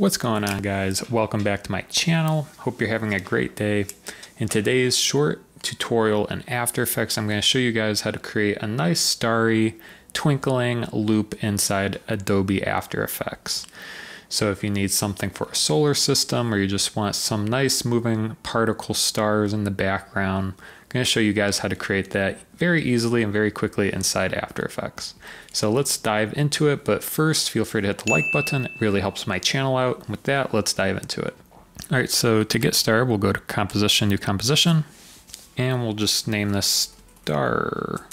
What's going on, guys? Welcome back to my channel. Hope you're having a great day. In today's short tutorial in After Effects, I'm going to show you guys how to create a nice starry twinkling loop inside Adobe After Effects. So if you need something for a solar system, or you just want some nice moving particle stars in the background, I'm going to show you guys how to create that very easily and very quickly inside After Effects. So let's dive into it, but first feel free to hit the like button. It really helps my channel out. With that, let's dive into it. All right, so to get started, we'll go to Composition, New Composition, and we'll just name this Star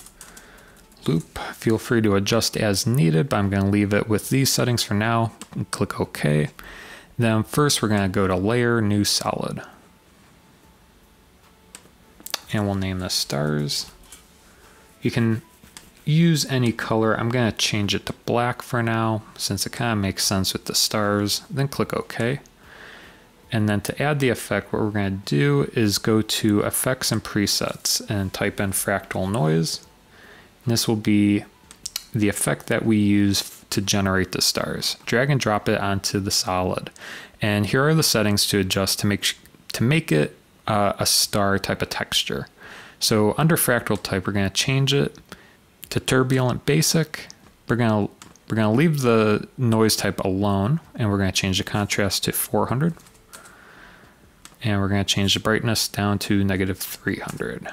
Loop. Feel free to adjust as needed, but I'm going to leave it with these settings for now. Click OK. Then first we're going to go to Layer, New Solid, and we'll name this Stars. You can use any color. I'm going to change it to black for now, since it kind of makes sense with the stars. Then click OK. And then to add the effect, what we're going to do is go to Effects and Presets and type in Fractal Noise. This will be the effect that we use to generate the stars. Drag and drop it onto the solid. And here are the settings to adjust to make it a star type of texture. So under fractal type, we're going to change it to turbulent basic. We're going to leave the noise type alone, and we're going to change the contrast to 400. And we're going to change the brightness down to -300.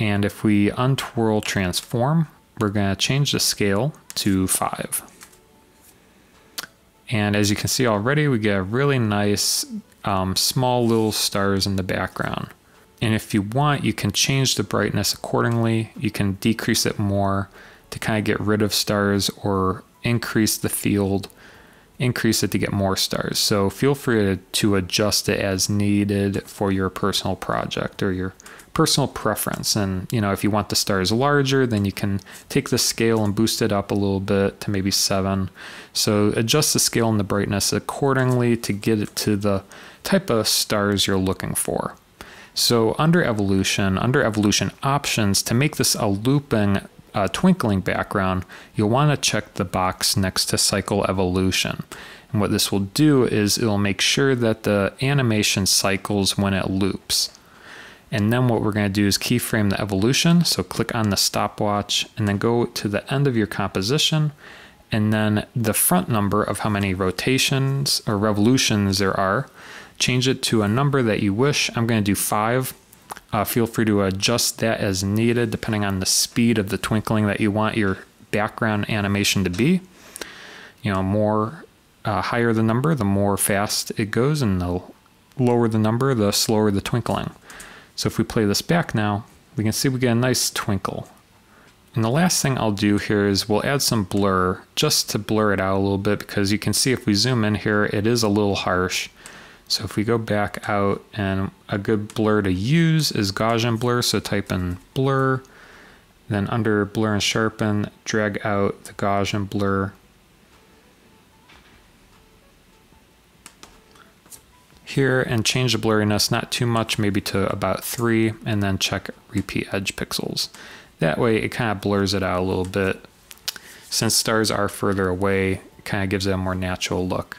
And if we untwirl transform, we're going to change the scale to 5. And as you can see already, we get a really nice small little stars in the background. And if you want, you can change the brightness accordingly. You can decrease it more to kind of get rid of stars, or increase the field, increase it to get more stars. So feel free to adjust it as needed for your personal project or your personal preference. And you know, if you want the stars larger, then you can take the scale and boost it up a little bit to maybe 7. So adjust the scale and the brightness accordingly to get it to the type of stars you're looking for. So under evolution options, to make this a looping twinkling background, you'll want to check the box next to cycle evolution. And what this will do is it'll make sure that the animation cycles when it loops. And then what we're going to do is keyframe the evolution. So click on the stopwatch and then go to the end of your composition, and then the front number of how many rotations or revolutions there are. Change it to a number that you wish. I'm going to do 5. Feel free to adjust that as needed depending on the speed of the twinkling that you want your background animation to be. You know, more higher the number, the more fast it goes, and the lower the number, the slower the twinkling. So if we play this back now, we can see we get a nice twinkle. And the last thing I'll do here is we'll add some blur just to blur it out a little bit, because you can see if we zoom in here, it is a little harsh. So if we go back out, and a good blur to use is Gaussian blur. So type in blur, then under blur and sharpen, drag out the Gaussian blur. Here and change the blurriness, not too much, maybe to about 3, and then check repeat edge pixels. That way it kind of blurs it out a little bit. Since stars are further away, it kind of gives it a more natural look.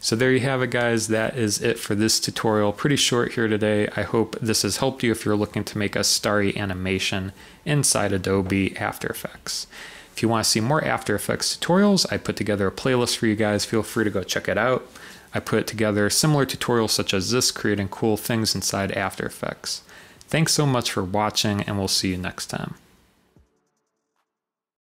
So there you have it, guys. That is it for this tutorial. Pretty short here today. I hope this has helped you if you're looking to make a starry animation inside Adobe After Effects. If you want to see more After Effects tutorials, I put together a playlist for you guys. Feel free to go check it out. I put together similar tutorials such as this, creating cool things inside After Effects. Thanks so much for watching, and we'll see you next time.